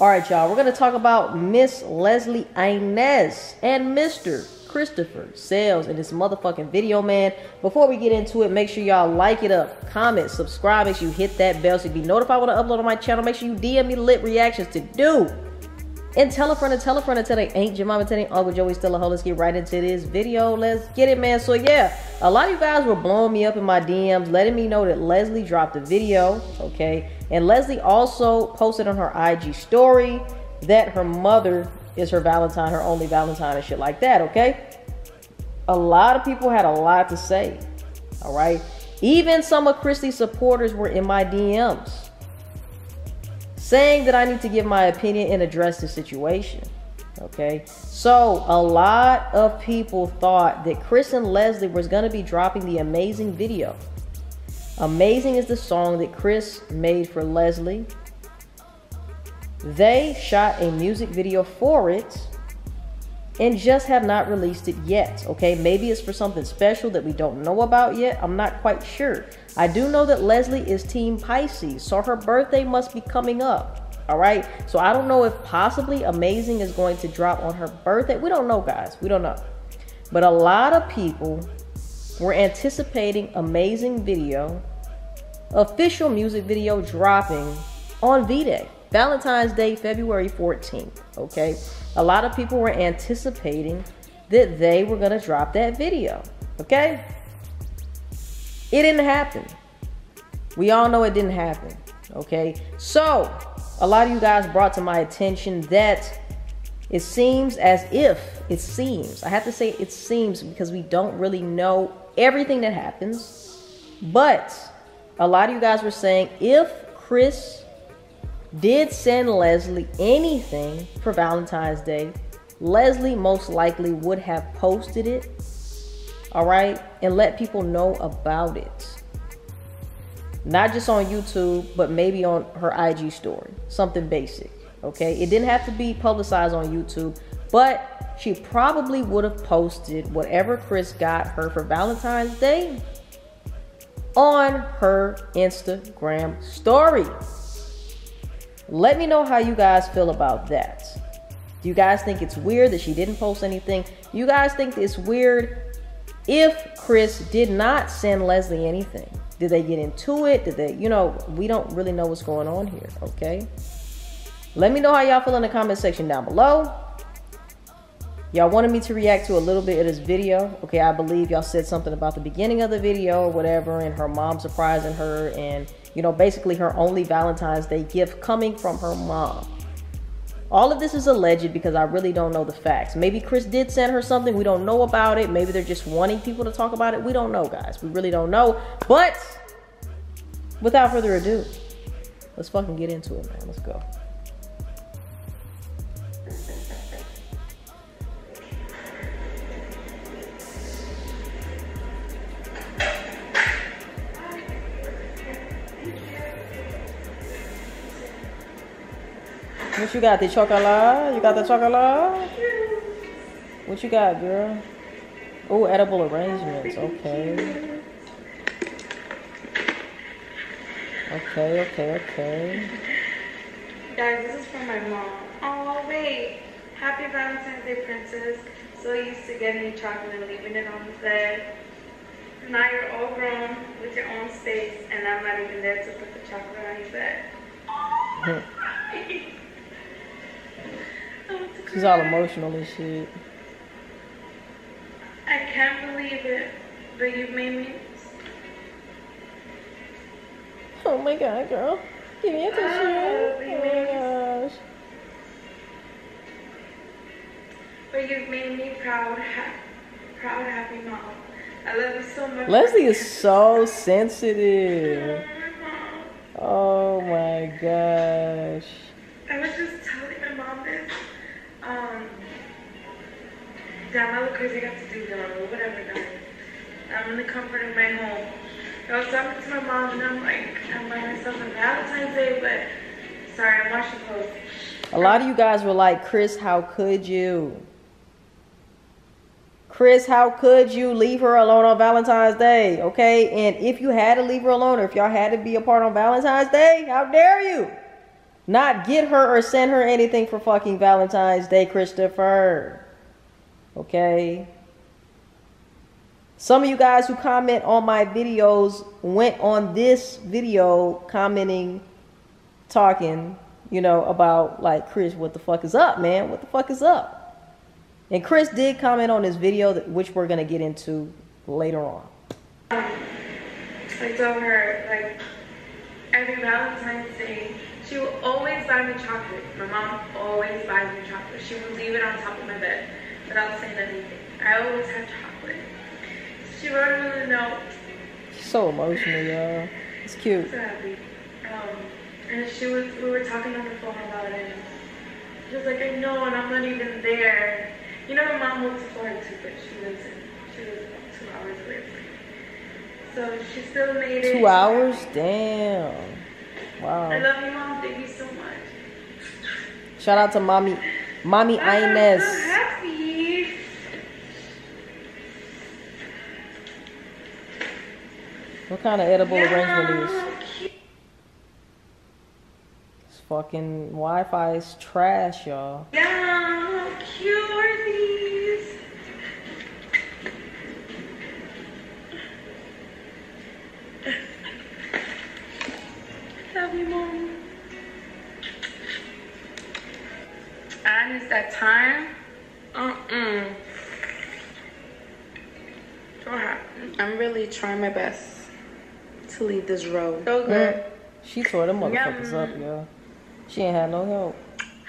All right, y'all, we're going to talk about Miss Leslie Ines and Mr. Christopher Sails in this motherfucking video, man. Before we get into it, make sure y'all like it up, comment, subscribe, make sure you hit that bell so you be notified when I upload on my channel. Make sure you DM me lit reactions to do. And tell a friend until they ain't your mama, tell they Uncle Joey's still a hoe. Let's get right into this video. Let's get it, man. So yeah, a lot of you guys were blowing me up in my DMs, letting me know that Leslie dropped a video, okay? And Leslie also posted on her IG story that her mother is her Valentine, her only Valentine and shit like that, okay? A lot of people had a lot to say, all right? Even some of Chrisley's supporters were in my DMs saying that I need to give my opinion and address the situation, okay? So a lot of people thought that Chris and Leslie was gonna be dropping the Amazing video. Amazing is the song that Chris made for Leslie. They shot a music video for it and just have not released it yet, okay? Maybe it's for something special that we don't know about yet. I'm not quite sure. I do know that Leslie is Team Pisces, so her birthday must be coming up, all right? So I don't know if possibly Amazing is going to drop on her birthday. We don't know, guys. We don't know. But a lot of people were anticipating Amazing video, official music video dropping on V-Day. Valentine's Day, February 14th, okay? A lot of people were anticipating that they were gonna drop that video, okay? It didn't happen. We all know it didn't happen, okay? So, a lot of you guys brought to my attention that it seems as if, I have to say it seems because we don't really know everything that happens, but a lot of you guys were saying if Chris did send Leslie anything for Valentine's Day, Leslie most likely would have posted it, all right, and let people know about it. Not just on YouTube, but maybe on her IG story, something basic, okay? It didn't have to be publicized on YouTube, but she probably would have posted whatever Chris got her for Valentine's Day on her Instagram story. Let me know how you guys feel about that. Do you guys think it's weird that she didn't post anything? Do you guys think it's weird if Chris did not send Leslie anything? Did they get into it? Did they, you know, we don't really know what's going on here, okay? Let me know how y'all feel in the comment section down below. Y'all wanted me to react to a little bit of this video. Okay, I believe y'all said something about the beginning of the video or whatever and her mom surprising her and, you know, basically her only Valentine's Day gift coming from her mom. All of this is alleged because I really don't know the facts. Maybe Chris did send her something. We don't know about it. Maybe they're just wanting people to talk about it. We don't know, guys. We really don't know. But without further ado, let's fucking get into it, man. Let's go. What you got, the chocolate? You got the chocolate? What you got, girl? Oh, edible arrangements, okay. Okay. Guys, this is from my mom. Oh, wait. Happy Valentine's Day, princess. So used to getting you chocolate and leaving it on the bed. Now you're all grown with your own space, and I'm not even there to put the chocolate on your bed. Oh, she's all emotional and shit. I can't believe it, but you made me. Oh my god, girl. Give me a tissue. Oh my gosh. But you've made me proud, happy mom. I love you so much. Leslie is so sensitive. Oh my gosh. I was just telling my mom this. Damn, I look crazy. I got to do that. Whatever, guys. I'm in the comfort of my home. I was talking to my mom, and I'm like, I'm by myself on Valentine's Day, but sorry, I'm washing clothes. A lot of you guys were like, Chris, how could you? Chris, how could you leave her alone on Valentine's Day? Okay, and if you had to leave her alone, or if y'all had to be apart on Valentine's Day, how dare you? Not get her or send her anything for fucking Valentine's Day, Christopher. Okay? Some of you guys who comment on my videos went on this video commenting, talking, you know, about like, Chris, what the fuck is up, man? What the fuck is up? And Chris did comment on this video, that, which we're going to get into later on. I tell her, like, every Valentine's Day, she will always buy me chocolate. My mom always buys me chocolate. She will leave it on top of my bed without saying anything. I always have chocolate. She wrote me a note. She's so emotional, y'all. It's cute. I'm so happy. And we were talking on the phone about it. She was like, I know, and I'm not even there. You know, my mom works for her too, but she lives about 2 hours away from me. So she still made it. 2 hours? Damn. Wow. I love you, Mom. Thank you so much. Shout out to Mommy. Mommy Ines. I'm so happy. What kind of edible arrangement is this? This fucking Wi-Fi is trash, y'all. Yeah, how cute are these? Love you, Mom. I miss that time. I'm really trying my best to leave this road. So good. She tore them motherfuckers up, yo. She ain't had no help.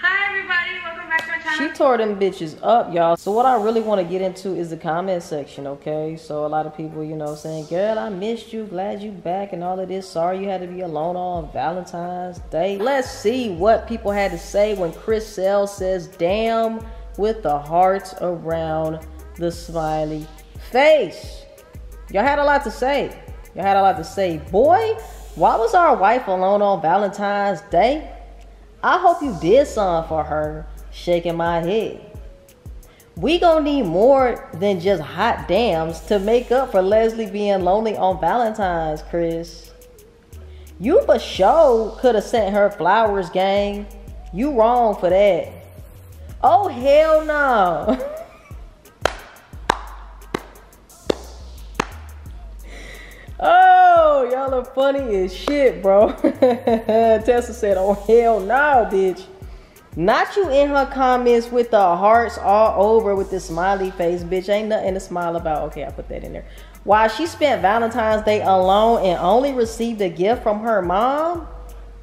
Hi, everybody. Welcome back to my channel. She tore them bitches up, y'all. So what I really want to get into is the comment section, okay? So a lot of people, you know, saying, girl, I missed you. Glad you back and all of this. Sorry you had to be alone on Valentine's Day. Let's see what people had to say when Chris Sails says, damn, with the hearts around the smiley face. Y'all had a lot to say. Y'all had a lot to say. Boy, why was our wife alone on Valentine's Day? I hope you did something for her. Shaking my head. We gonna need more than just hot dams to make up for Leslie being lonely on Valentine's, Chris. You for sure could have sent her flowers, gang. You wrong for that. Oh, hell no. Oh, y'all are funny as shit, bro. Tessa said, oh, hell no, bitch. Not you in her comments with the hearts all over with this smiley face, bitch. Ain't nothing to smile about. Okay, I put that in there. While she spent Valentine's Day alone and only received a gift from her mom?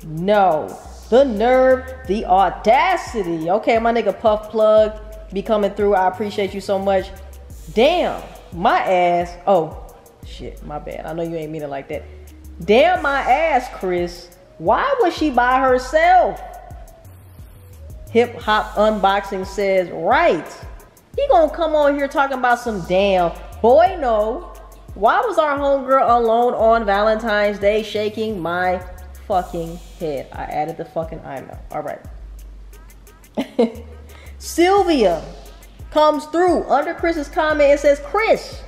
No. The nerve, the audacity. Okay, my nigga Puff Plug be coming through. I appreciate you so much. Damn, my ass. Oh. Shit, my bad. I know you ain't mean it like that. Damn my ass, Chris. Why was she by herself? Hip Hop Unboxing says, right. He gonna come on here talking about some damn. Boy, no. Why was our homegirl alone on Valentine's Day? Shaking my fucking head. I added the fucking I know. All right. Sylvia comes through under Chris's comment and says, Chris,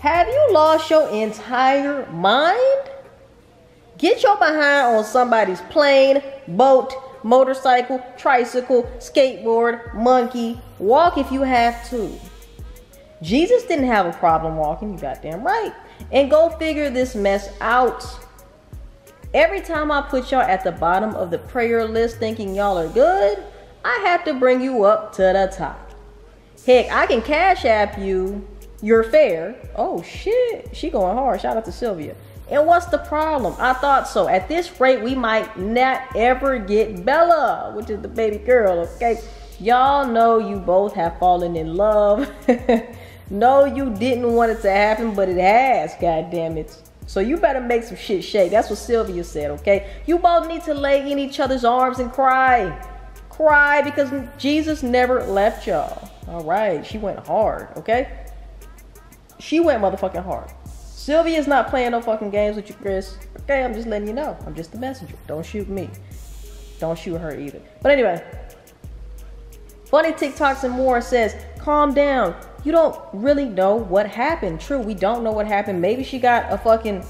have you lost your entire mind? Get your behind on somebody's plane, boat, motorcycle, tricycle, skateboard, monkey. Walk if you have to. Jesus didn't have a problem walking, you goddamn right. And go figure this mess out. Every time I put y'all at the bottom of the prayer list thinking y'all are good, I have to bring you up to the top. Heck, I can Cash App you. You're fair. Oh shit, she going hard. Shout out to Sylvia. And what's the problem? I thought so. At this rate, we might not ever get Bella, which is the baby girl, okay? Y'all know you both have fallen in love. No, you didn't want it to happen, but it has, god damn it. So you better make some shit shake. That's what Sylvia said, okay? You both need to lay in each other's arms and cry. Cry because Jesus never left y'all. All right, she went hard, okay? She went motherfucking hard. Sylvia's not playing no fucking games with you, Chris. Okay, I'm just letting you know. I'm just the messenger. Don't shoot me. Don't shoot her either. But anyway, Funny TikToks and More says, calm down. You don't really know what happened. True, we don't know what happened. Maybe she got a fucking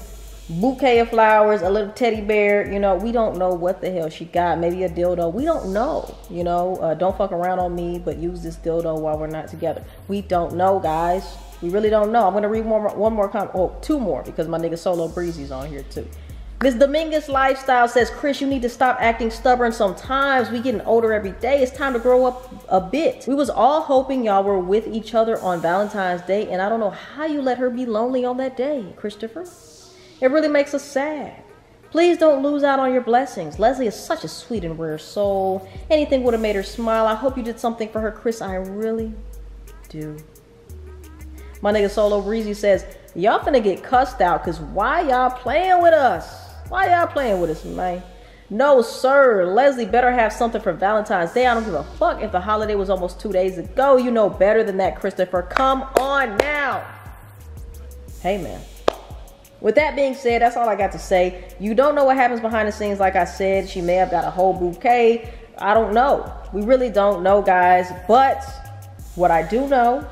bouquet of flowers, a little teddy bear. You know, we don't know what the hell she got. Maybe a dildo. We don't know. You know, don't fuck around on me, but use this dildo while we're not together. We don't know, guys. We really don't know. I'm gonna read one more comment. Oh, two more, because my nigga Solo Breezy's on here too. Ms. Dominguez Lifestyle says, Chris, you need to stop acting stubborn sometimes. We getting older every day. It's time to grow up a bit. We was all hoping y'all were with each other on Valentine's Day, and I don't know how you let her be lonely on that day, Christopher. It really makes us sad. Please don't lose out on your blessings. Leslie is such a sweet and rare soul. Anything would have made her smile. I hope you did something for her, Chris. I really do. My nigga Solo Breezy says, y'all finna get cussed out because why y'all playing with us? Why y'all playing with us, man? No, sir. Leslie better have something for Valentine's Day. I don't give a fuck if the holiday was almost 2 days ago. You know better than that, Christopher. Come on now. Hey, man. With that being said, that's all I got to say. You don't know what happens behind the scenes. Like I said, she may have got a whole bouquet. I don't know. We really don't know, guys. But what I do know,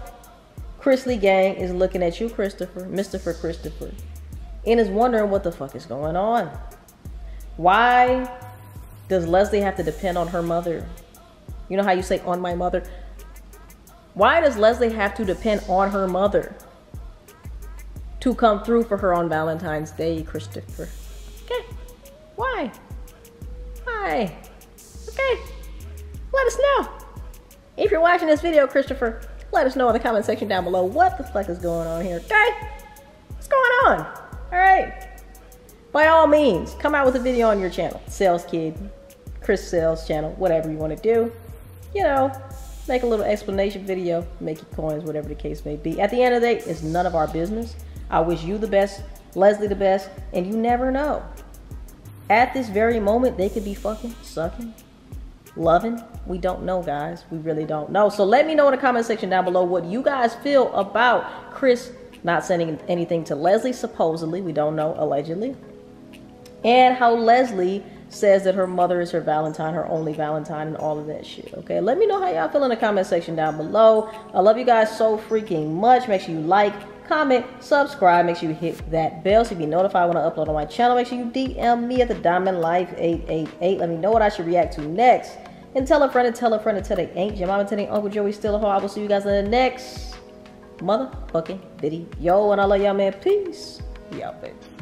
Chrisley gang is looking at you, Christopher. Mr. Christopher. And is wondering what the fuck is going on. Why does Leslie have to depend on her mother? You know how you say on my mother? Why does Leslie have to depend on her mother to come through for her on Valentine's Day, Christopher? Okay, why? Why? Okay, let us know. If you're watching this video, Christopher, let us know in the comment section down below what the fuck is going on here, okay? What's going on? All right, by all means, come out with a video on your channel, Sails Kid, Chris Sails channel, whatever you want to do. You know, make a little explanation video, make your coins, whatever the case may be. At the end of the day, it's none of our business. I wish you the best, Leslie the best, and you never know. At this very moment, they could be fucking, sucking, loving. We don't know, guys. We really don't know. So let me know in the comment section down below what you guys feel about Chris not sending anything to Leslie, supposedly, we don't know, allegedly. And how Leslie says that her mother is her Valentine, her only Valentine, and all of that shit, okay? Let me know how y'all feel in the comment section down below. I love you guys so freaking much. Make sure you like, comment, subscribe. Make sure you hit that bell so you be notified when I upload on my channel. Make sure you DM me at The Diamond Life 888. Let me know what I should react to next. And tell a friend and tell a friend until they ain't your mama, until they Uncle Joey still a hoe. I will see you guys in the next motherfucking video. Yo, and I love y'all, man. Peace. Y'all, baby.